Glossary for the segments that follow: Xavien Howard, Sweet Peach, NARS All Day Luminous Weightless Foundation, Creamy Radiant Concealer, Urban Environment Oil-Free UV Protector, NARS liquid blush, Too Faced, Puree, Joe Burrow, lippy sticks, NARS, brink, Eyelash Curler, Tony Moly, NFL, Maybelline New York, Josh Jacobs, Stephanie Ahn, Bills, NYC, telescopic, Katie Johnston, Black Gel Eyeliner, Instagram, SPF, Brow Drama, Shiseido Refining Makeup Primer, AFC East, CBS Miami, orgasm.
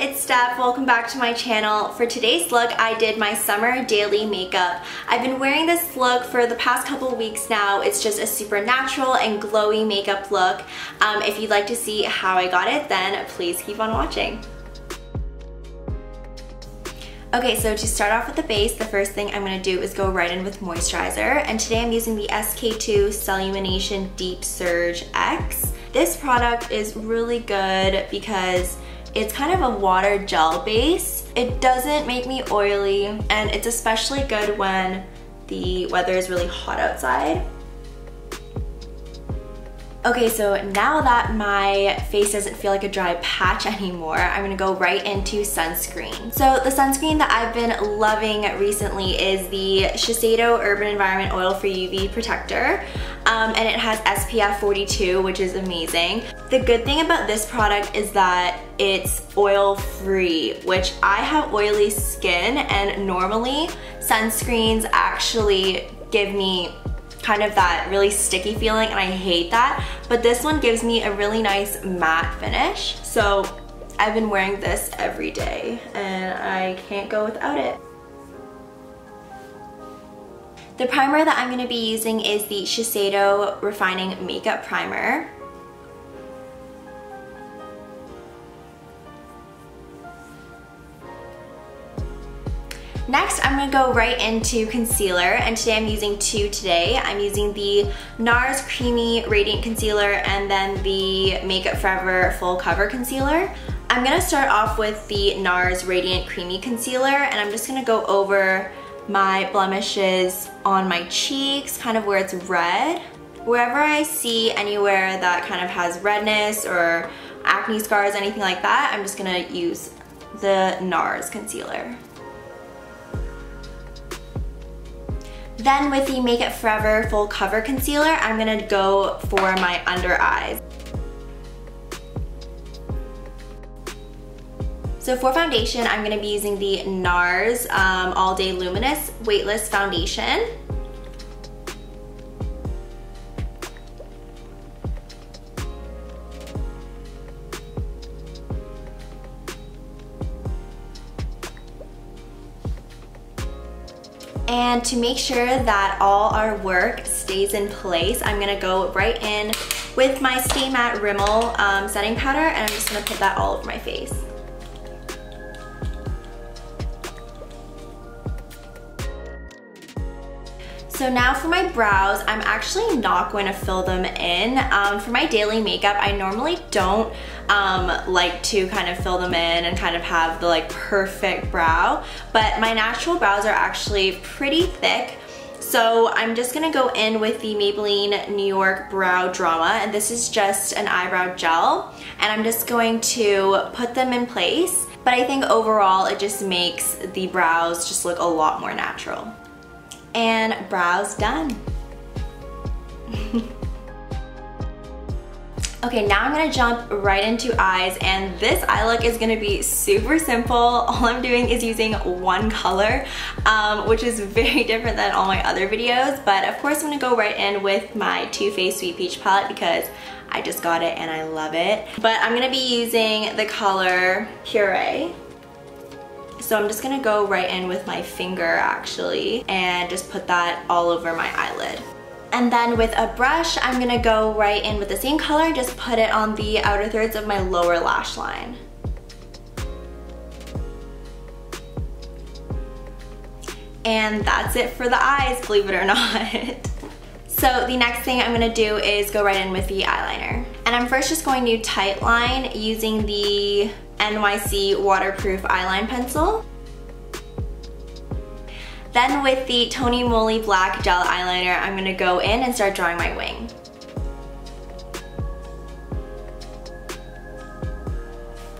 it's Steph. Welcome back to my channel. For today's look, I did my summer daily makeup. I've been wearing this look for the past couple weeks now. It's just a super natural and glowy makeup look. If you'd like to see how I got it, then please keep on watching. Okay, so to start off with the base, the first thing I'm going to do is go right in with moisturizer, and today I'm using the SK-II Cellumulation Deep Surge X. This product is really good because it's kind of a water gel base. It doesn't make me oily, and it's especially good when the weather is really hot outside. Okay, so now that my face doesn't feel like a dry patch anymore, I'm gonna go right into sunscreen. So the sunscreen that I've been loving recently is the Shiseido Urban Environment Oil-Free UV Protector, and it has SPF 42, which is amazing. The good thing about this product is that it's oil-free, which I have oily skin, and normally sunscreens actually give me kind of that really sticky feeling, and I hate that, but this one gives me a really nice matte finish. So I've been wearing this every day and I can't go without it. The primer that I'm going to be using is the Shiseido Refining Makeup Primer. Next, I'm going to go right into concealer, and today I'm using two today. I'm using the NARS Creamy Radiant Concealer and then the Makeup Forever Full Cover Concealer. I'm going to start off with the NARS Radiant Creamy Concealer, and I'm just going to go over my blemishes on my cheeks, kind of where it's red. Wherever I see anywhere that kind of has redness or acne scars, anything like that, I'm just going to use the NARS Concealer. Then with the Makeup Forever Full Cover Concealer, I'm going to go for my under eyes. So for foundation, I'm going to be using the NARS All Day Luminous Weightless Foundation. And to make sure that all our work stays in place, I'm gonna go right in with my Stay Matte Rimmel setting powder, and I'm just gonna put that all over my face. So now for my brows, I'm actually not going to fill them in. For my daily makeup, I normally don't like to kind of fill them in and kind of have the like perfect brow, but my natural brows are actually pretty thick. So I'm just gonna go in with the Maybelline New York Brow Drama, and this is just an eyebrow gel, and I'm just going to put them in place. But I think overall it just makes the brows just look a lot more natural. And brows done. Okay, now I'm gonna jump right into eyes, and this eye look is gonna be super simple. All I'm doing is using one color, which is very different than all my other videos, but of course I'm gonna go right in with my Too Faced Sweet Peach palette because I just got it and I love it. But I'm gonna be using the color Puree. So I'm just gonna go right in with my finger actually and just put that all over my eyelid. And then with a brush, I'm gonna go right in with the same color, just put it on the outer thirds of my lower lash line. And that's it for the eyes, believe it or not. So the next thing I'm gonna do is go right in with the eyeliner. And I'm first just going to tightline using the NYC Waterproof Eyeline Pencil. Then with the Tony Moly Black Gel Eyeliner, I'm going to go in and start drawing my wing.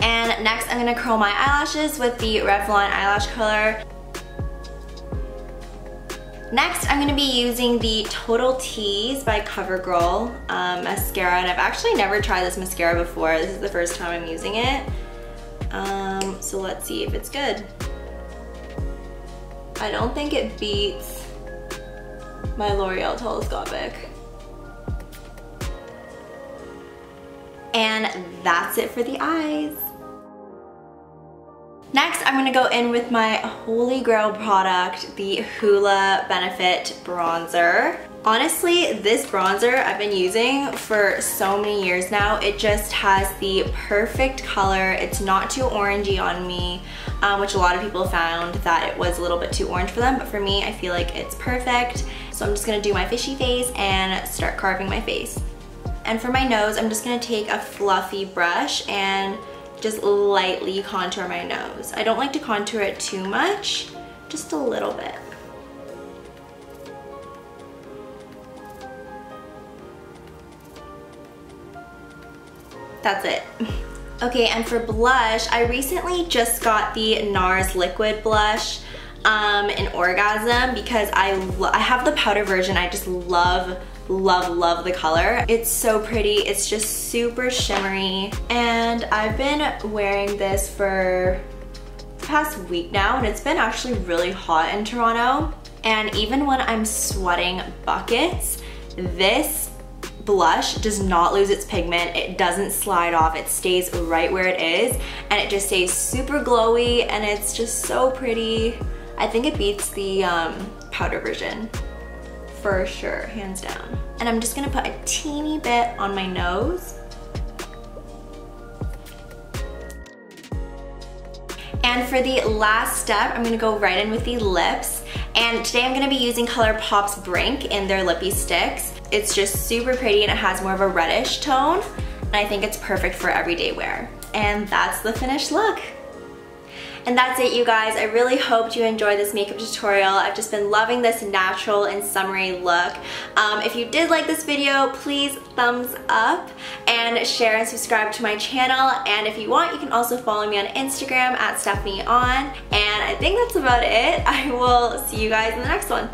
And next I'm going to curl my eyelashes with the Revlon Eyelash Curler. Next, I'm going to be using the Total Tease by CoverGirl mascara, and I've actually never tried this mascara before. This is the first time I'm using it. So let's see if it's good. I don't think it beats my L'Oreal Telescopic. And that's it for the eyes. Next, I'm gonna go in with my holy grail product, the Hoola Benefit Bronzer. Honestly, this bronzer I've been using for so many years now. It just has the perfect color. It's not too orangey on me, which a lot of people found that it was a little bit too orange for them, but for me, I feel like it's perfect. So I'm just gonna do my fishy face and start carving my face. And for my nose, I'm just gonna take a fluffy brush and just lightly contour my nose. I don't like to contour it too much, just a little bit. That's it. Okay, and for blush, I recently just got the NARS liquid blush in Orgasm because I have the powder version. I just love the color. It's so pretty. It's just super shimmery. And I've been wearing this for the past week now, and it's been actually really hot in Toronto. And even when I'm sweating buckets, this blush does not lose its pigment. It doesn't slide off. It stays right where it is, and it just stays super glowy, and it's just so pretty. I think it beats the powder version for sure, hands down. And I'm just gonna put a teeny bit on my nose. And for the last step, I'm gonna go right in with the lips. And today I'm gonna be using ColourPop's Brink in their Lippy Sticks. It's just super pretty, and it has more of a reddish tone, and I think it's perfect for everyday wear. And that's the finished look. And that's it, you guys. I really hoped you enjoyed this makeup tutorial. I've just been loving this natural and summery look. If you did like this video, please thumbs up and share and subscribe to my channel. And if you want, you can also follow me on Instagram at Stephanie Ahn. And I think that's about it. I will see you guys in the next one.